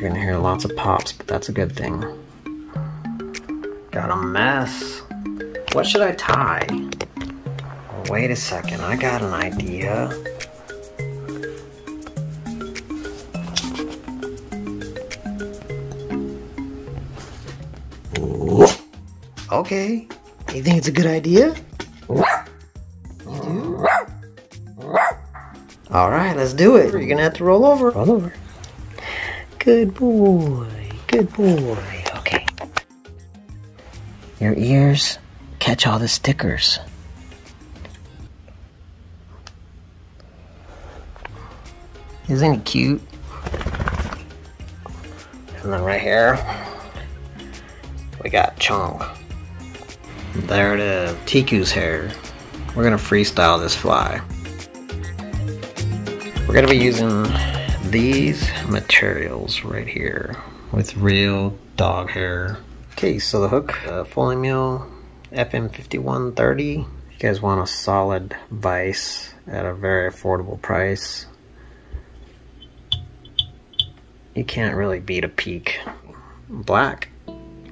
You're gonna hear lots of pops, but that's a good thing. Got a mess. What should I tie? Oh, wait a second, I got an idea. Okay, you think it's a good idea? Alright, let's do it. You're gonna have to roll over. Roll over. Good boy. Good boy. Okay. Your ears catch all the stickers. Isn't it cute? And then right here, we got Chong. There it is. Tiku's hair. We're gonna freestyle this fly. We're gonna be using these materials right here with real dog hair. Okay, so the hook, Foley Mill FM 5130. You guys want a solid vise at a very affordable price. You can't really beat a Peak Black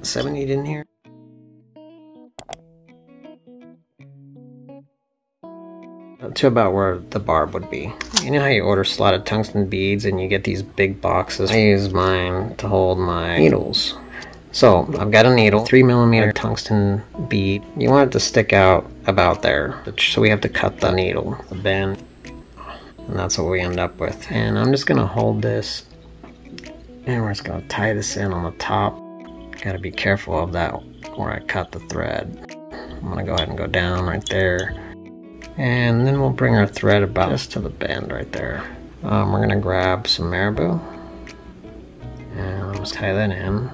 70 in here. To about where the barb would be. You know how you order slotted tungsten beads and you get these big boxes? I use mine to hold my needles. So I've got a needle, 3mm tungsten bead. You want it to stick out about there, so we have to cut the needle, the bend, and that's what we end up with. And I'm just gonna hold this and we're just gonna tie this in on the top. Gotta be careful of that where I cut the thread. I'm gonna go ahead and go down right there. And then we'll bring our thread about just to the bend right there. We're gonna grab some marabou and I'll just tie that in.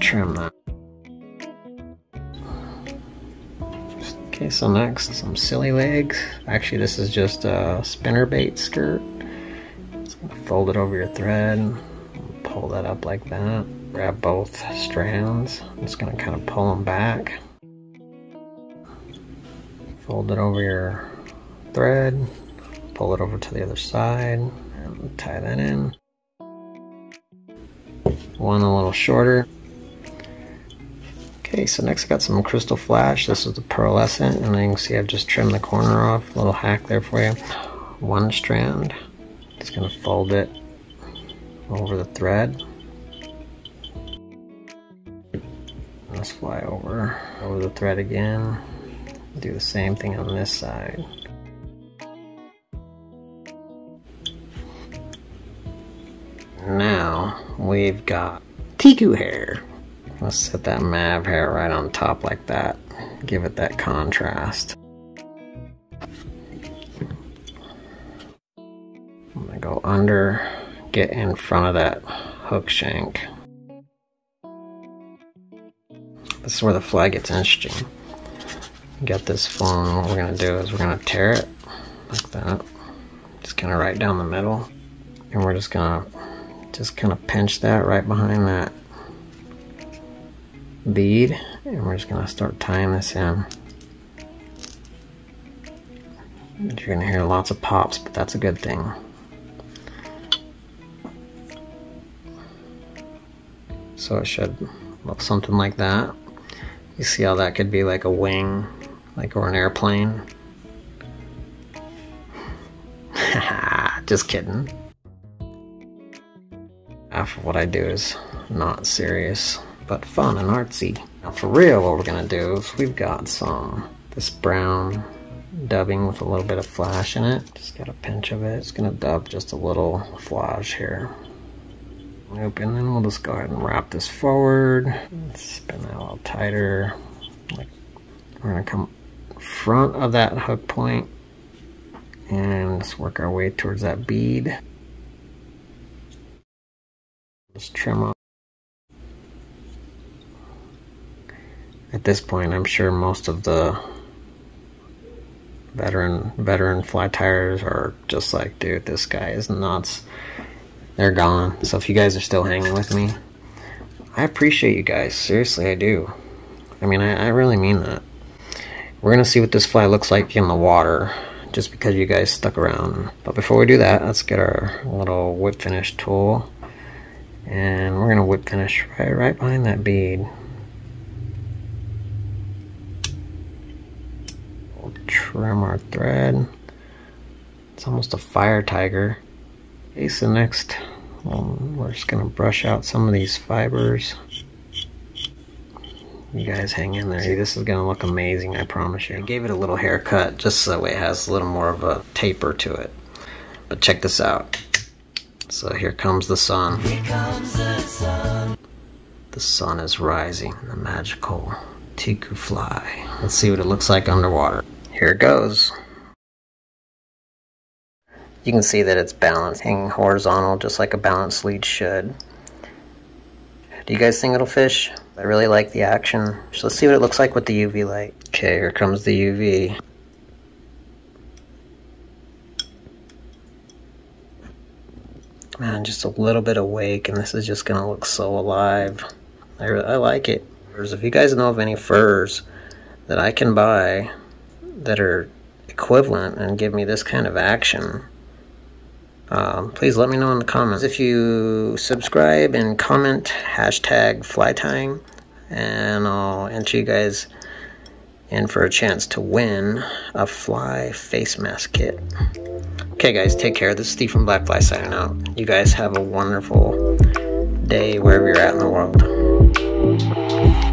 Trim that. Okay, so next, some silly legs. Actually, this is just a spinnerbait skirt. Just gonna fold it over your thread, pull that up like that. Grab both strands, I'm just gonna kind of pull them back. Fold it over your thread, pull it over to the other side, and tie that in. One a little shorter. Okay, so next I got some crystal flash. This is the pearlescent, and you can see I've just trimmed the corner off. A little hack there for you. One strand, just gonna fold it over the thread. Let's fly over the thread again. Do the same thing on this side. Now we've got Tiku hair. Let's set that mauve hair right on top like that. Give it that contrast. I'm gonna go under, get in front of that hook shank. This is where the fly gets interesting. Got this phone. What we're gonna do is we're gonna tear it like that. Just kind of right down the middle. And we're just gonna just kind of pinch that right behind that bead. And we're just gonna start tying this in. You're gonna hear lots of pops, but that's a good thing. So it should look something like that. You see how that could be like a wing, like or an airplane? Just kidding. Half of what I do is not serious, but fun and artsy. Now for real, what we're gonna do is we've got some, this brown dubbing with a little bit of flash in it. Just got a pinch of it. It's gonna dub just a little flash here. Nope, and then we'll just go ahead and wrap this forward. Spin that a little tighter. Like we're gonna come in front of that hook point and let's work our way towards that bead. Let's trim off. At this point, I'm sure most of the veteran fly tires are just like, dude, this guy is nuts. They're gone. So if you guys are still hanging with me, I appreciate you guys. Seriously, I do. I mean, I really mean that. We're gonna see what this fly looks like in the water. just because you guys stuck around. But before we do that, let's get our little whip finish tool, and we're gonna whip finish right behind that bead. We'll trim our thread. It's almost a fire tiger. Okay, so next we're just gonna brush out some of these fibers. You guys hang in there. See, this is gonna look amazing, I promise you. I gave it a little haircut just so that way it has a little more of a taper to it. But check this out. So here comes the sun. Here comes the sun. The sun is rising, the magical Tiku fly. Let's see what it looks like underwater. Here it goes. You can see that it's balanced, hanging horizontal, just like a balanced lead should. Do you guys think it'll fish? I really like the action. So let's see what it looks like with the UV light. Okay, here comes the UV. Man, just a little bit awake, and this is just gonna look so alive. I like it. If you guys know of any furs that I can buy that are equivalent and give me this kind of action, please let me know in the comments. If you subscribe and comment #flytying, and I'll enter you guys in for a chance to win a fly face mask kit. Okay guys, take care. This is Steve from Black Fly signing out. You guys have a wonderful day wherever you're at in the world.